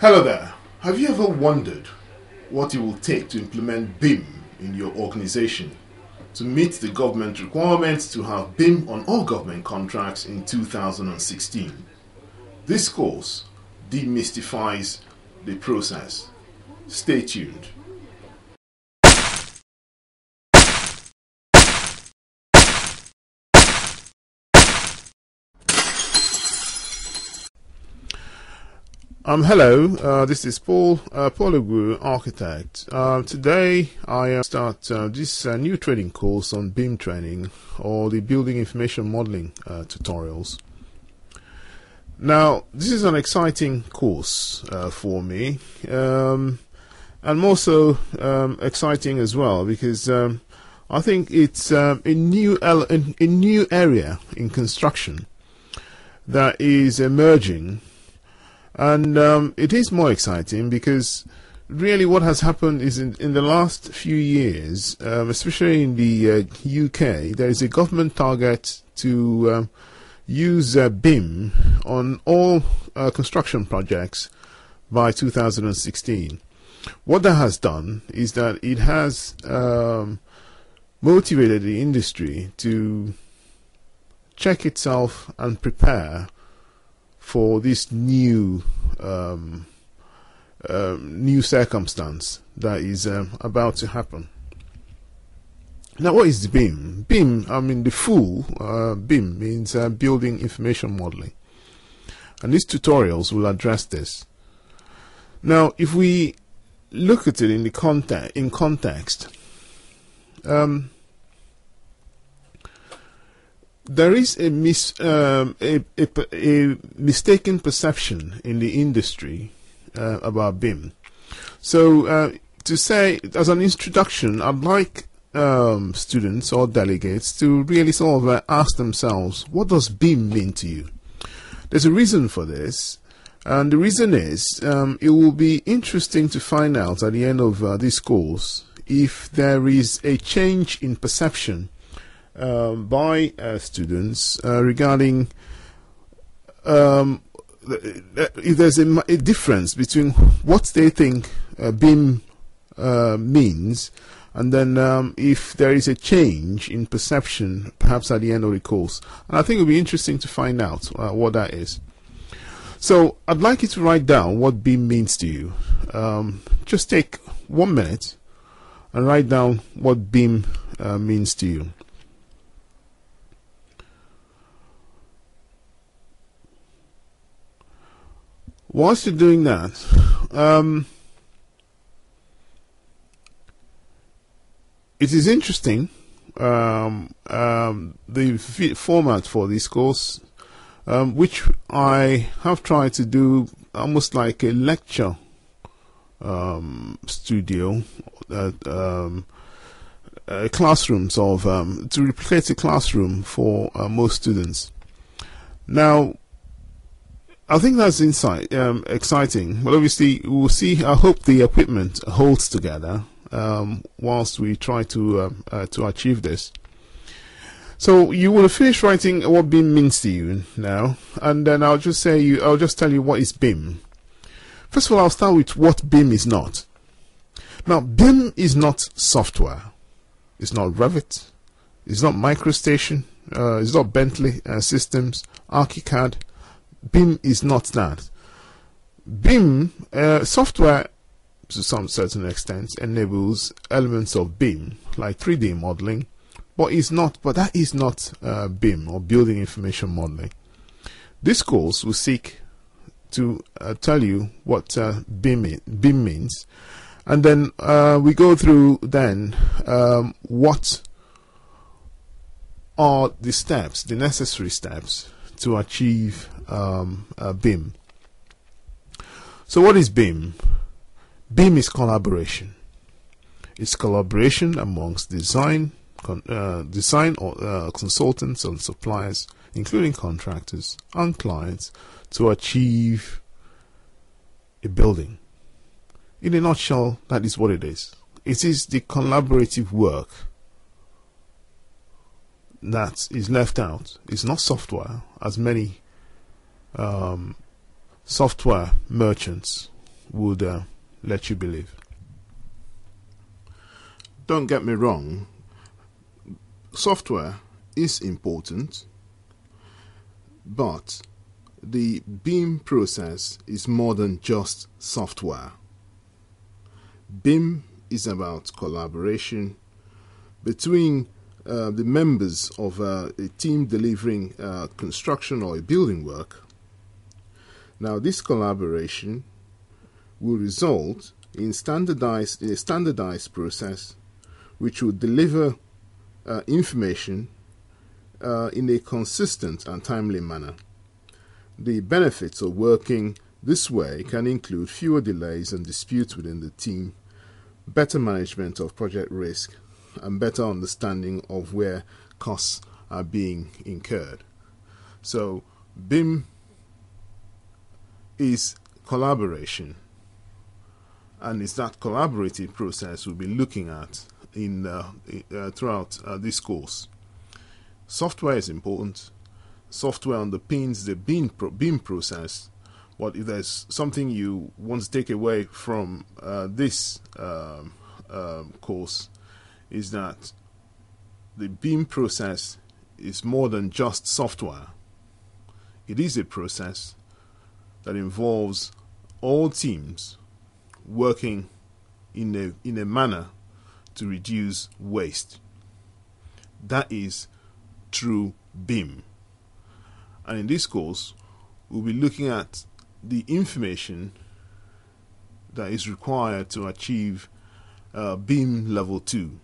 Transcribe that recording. Hello there. Have you ever wondered what it will take to implement BIM in your organization to meet the government requirements to have BIM on all government contracts in 2016? This course demystifies the process. Stay tuned. Hello, this is Paul Ugwu, architect. Today I start this new training course on BIM training, or the Building Information Modeling tutorials. Now, this is an exciting course for me, and more so exciting as well, because I think it's a new area in construction that is emerging. And it is more exciting because really what has happened is in the last few years, especially in the UK, there is a government target to use BIM on all construction projects by 2016. What that has done is that it has motivated the industry to check itself and prepare for this new new circumstance that is about to happen. Now, what is BIM? BIM, I mean, the full BIM means Building Information Modeling, and these tutorials will address this. Now, if we look at it in the context, there is a mistaken perception in the industry about BIM. So to say, as an introduction, I'd like students or delegates to really sort of ask themselves, what does BIM mean to you? There's a reason for this, and the reason is it will be interesting to find out at the end of this course if there is a change in perception by students regarding if there's a difference between what they think BIM means, and then if there is a change in perception perhaps at the end of the course. And I think it would be interesting to find out what that is. So I'd like you to write down what BIM means to you. Just take 1 minute and write down what BIM means to you. Whilst you're doing that, it is interesting, the format for this course, which I have tried to do almost like a lecture studio, classrooms of, to replicate a classroom for most students. Now, I think that's exciting, but obviously we'll see. I hope the equipment holds together whilst we try to achieve this. So you will finish writing what BIM means to you now, and then I'll just say I'll just tell you what is BIM. First of all, I'll start with what BIM is not. Now, BIM is not software. It's not Revit. It's not MicroStation. It's not Bentley Systems, ArchiCAD. BIM is not that. BIM, software to some certain extent enables elements of BIM like 3D modeling, but that is not BIM, or Building Information Modeling. This course will seek to tell you what BIM means, and then we go through then what are the steps, the necessary steps to achieve BIM. So what is BIM? BIM is collaboration. It's collaboration amongst design or consultants and suppliers, including contractors and clients, to achieve a building. In a nutshell, that is what it is. It is the collaborative work that is left out. It's not software, as many software merchants would let you believe. Don't get me wrong, software is important, but the BIM process is more than just software. BIM is about collaboration between the members of a team delivering construction or a building work. Now, this collaboration will result in a standardized process which will deliver information in a consistent and timely manner. The benefits of working this way can include fewer delays and disputes within the team, better management of project risk, and better understanding of where costs are being incurred. So BIM is collaboration, and it's that collaborative process we'll be looking at in throughout this course. Software is important. Software underpins the BIM process. But if there's something you want to take away from this course, is that the BIM process is more than just software. It is a process that involves all teams working in a manner to reduce waste. That is true BIM. And in this course, we'll be looking at the information that is required to achieve BIM Level 2.